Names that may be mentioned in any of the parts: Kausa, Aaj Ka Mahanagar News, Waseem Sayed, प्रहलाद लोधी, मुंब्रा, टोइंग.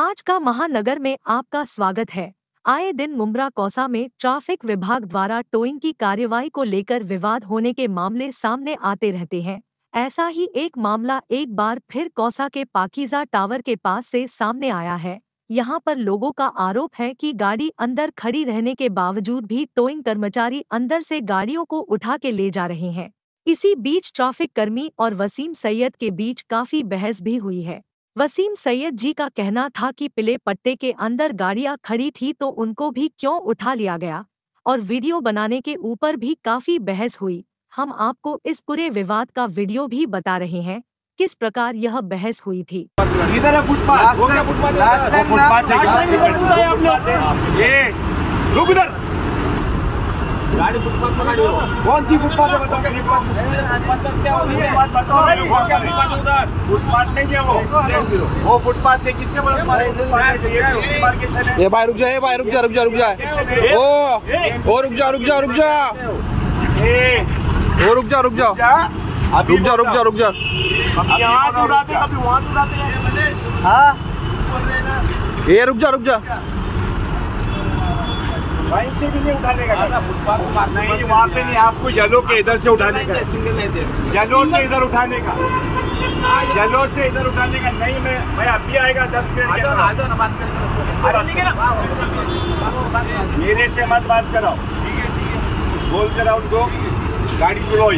आज का महानगर में आपका स्वागत है। आए दिन मुंब्रा कौसा में ट्रैफिक विभाग द्वारा टोइंग की कार्यवाही को लेकर विवाद होने के मामले सामने आते रहते हैं। ऐसा ही एक मामला एक बार फिर कौसा के पाकीज़ा टावर के पास से सामने आया है। यहां पर लोगों का आरोप है कि गाड़ी अंदर खड़ी रहने के बावजूद भी टोइंग कर्मचारी अंदर से गाड़ियों को उठा के ले जा रहे हैं। इसी बीच ट्रैफिक कर्मी और वसीम सैयद के बीच काफ़ी बहस भी हुई है। वसीम सैयद जी का कहना था कि पिले पट्टे के अंदर गाड़ियां खड़ी थी तो उनको भी क्यों उठा लिया गया, और वीडियो बनाने के ऊपर भी काफ़ी बहस हुई। हम आपको इस पूरे विवाद का वीडियो भी बता रहे हैं, किस प्रकार यह बहस हुई थी। इधर फुटपाथ कौन सी फुटपाथ नहीं है, वो फुटपाथ पे किसने बोला? ये भाई रुक जाए, भाई रुक जा, ओ रुक जा, ओ रुक जा। ये रुक जा। वहीं से भी नहीं उठाने का नहीं, वहाँ पे नहीं, आपको जलो के इधर से उठाने का, जलो से इधर उठाने का नहीं। मैं अभी आएगा 10 मिनट, आजा बात करो, मेरे से मत बात करो, बोल कर उनको गाड़ी छुड़ो,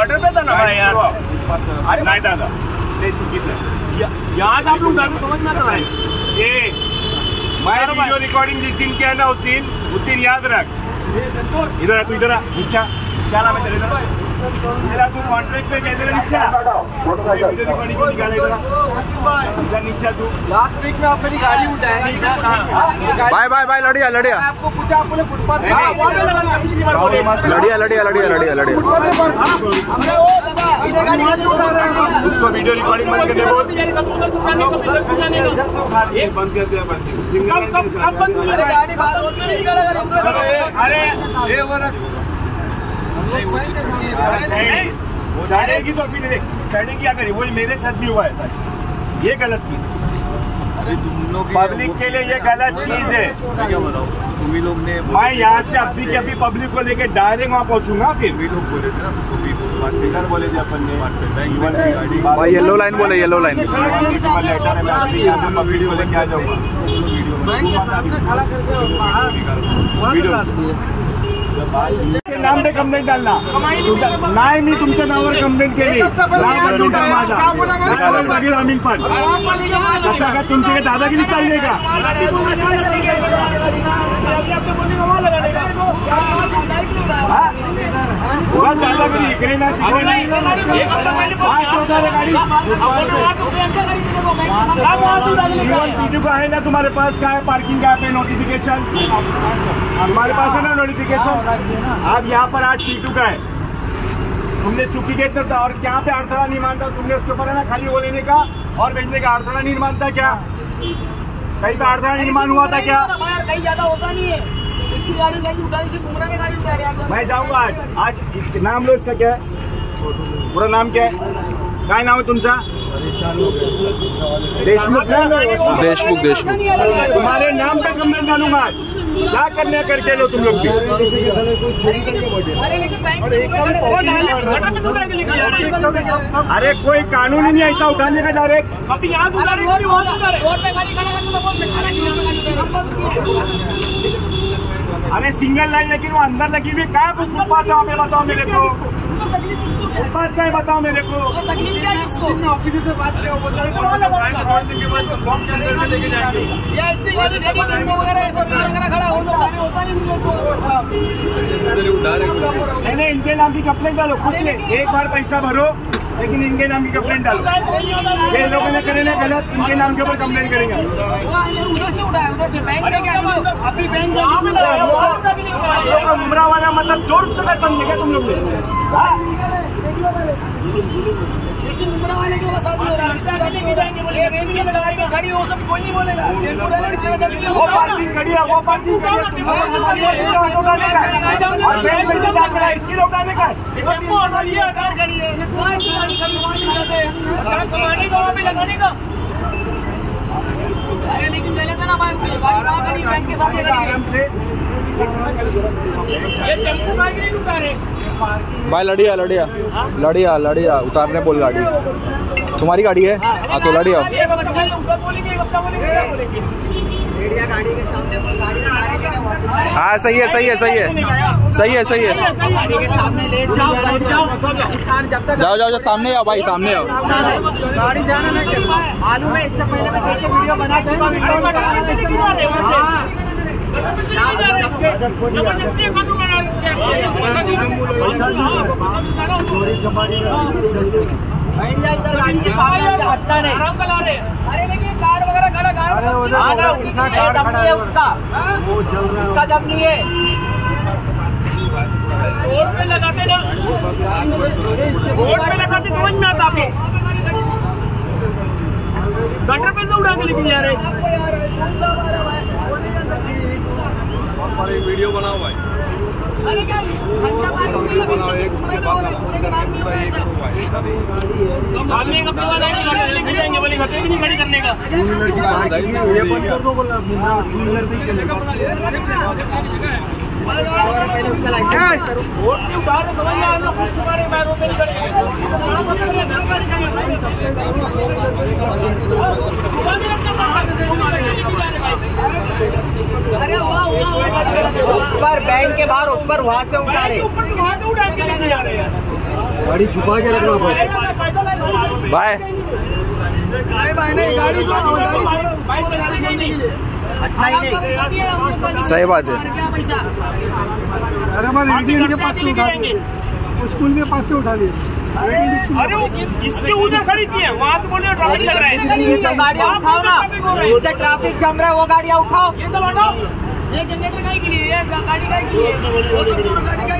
बटर पे था ना यार। अरे नहीं दादा, नहीं चुकी से याद आप लोग समझ में आता है। ये मैं वीडियो रिकॉर्डिंग जिस दिन किया ना उस दिन याद रख। इधर आ नीचा, क्या नाम है तेरे? मेरा तू कॉन्ट्रैक्ट पे कहते नीचा वीडियो रिकॉर्डिंग निकालेगा नीचा। तू लास्ट वीक में आप मेरी गाड़ी उठाया, बाय लड़िया आपको पूछा, आप बोले फुटपाथ लड़िया। उसको वीडियो रिकॉर्डिंग बंद करने को बंद कर दिया, अरे तो अपनी चढ़ने की क्या करी, वो मेरे साथ भी हुआ है सर। ये गलत चीज पब्लिक के लिए, ये गलत चीज है। मैं यहाँ से अपनी की अभी पब्लिक को लेके डायरेक्ट वहाँ पहुँचूंगा। फिर भी लोग बोले थे ना, बोले थे अपन ने येलो लाइन बोले, येलो लाइन वीडियो लेके आ जाऊंगा। नाम पे कंप्लेंट डालना नाही, मी तुमच्या नावावर कंप्लेंट केली, आम्ही पण असं का तुमची काही दादागिरी चालली का? इकडे ना वीडियो का है ना तुम्हारे पास, का है पार्किंग का है नोटिफिकेशन हमारे पास है ना, नोटिफिकेशन आप यहाँ पर आज P2 का है। तुमने चुकी के तो और क्या पे अड़थड़ा नहीं मानता तुमने, उसके ऊपर है ना खाली वो लेने का और भेजने का अड़थड़ा नहीं मानता क्या? कहीं का अड़थड़ा निर्माण हुआ था क्या? कहीं ज्यादा होता नहीं है, मैं जाऊंगा आज। नाम लो, इसका क्या है पूरा नाम, क्या है काय नाम है तुमचा? देशमुख। तुम्हारे नाम पे कंप्लेंट डालूंगा आज, क्या करने करके लो तुम लोग भी। अरे कोई कानून ही नहीं ऐसा उठाने का डायरेक्ट। अरे सिंगल लाइन लेकिन वो अंदर लगी हुई, क्या फुटपाथ है वहाँ पे? बताओ मेरे को फुटपाथ का है, बताओ मेरे को ऑफिस से बात किया, नहीं इनके नाम की कंप्लेंट डालो, कुछ नहीं एक बार पैसा भरो लेकिन इनके नाम की कंप्लेंट डालो। ये लोगों ने करे ना गलत, इनके नाम के ऊपर कंप्लेंट करेंगे। मुंब्रा वाला मतलब जोर चुका समझेगा तुम लोग ने। मुंब्रा वाले के साथ वो पार्किंग खड़ी है, वो पार्किंग उठाने का है, लगाने का। भाई लड़िया लड़िया लड़िया लड़िया उतारने बोल गाड़ी, तुम्हारी गाड़ी है हाँ तो लड़िया। हाँ सही है सही है सही है सही है सही है जाओ जाओ जाओ सामने आओ भाई सामने आओ। गाड़ी जाना नहीं, इससे पहले मैं वीडियो बना हटता नहीं। अरे लेकिन कार वगैरह उसका दम नहीं है, रोड पे लगाते ना, रोड पे लगाते समझ में आता है, गटर पे से उड़ा के लेके जा रहे। वीडियो बनाओ भाई, ऊपर बैंक के बाहर ऊपर वहाँ से उठा रहे, गाड़ी छुपा के रखना पड़ेगा भाई। अरे भाई नहीं गाड़ी तो नहीं, सही बात है। अरे हमारे रेडियन के पास से उठा लिए, स्कूल के पास से उठा लिए। अरे वो इसके उधर खड़ी थी, वहाँ से बोल रहे ट्रैफिक लग रहा है। ये सब गाड़ियाँ उठाओ ना, इससे ट्रैफिक जम रहा है, वो गाड़ियाँ उठाओ। ये सब हटाओ, ये जनरेटर गाड़ी के लिए, गाड़ी गाड़ी के लिए।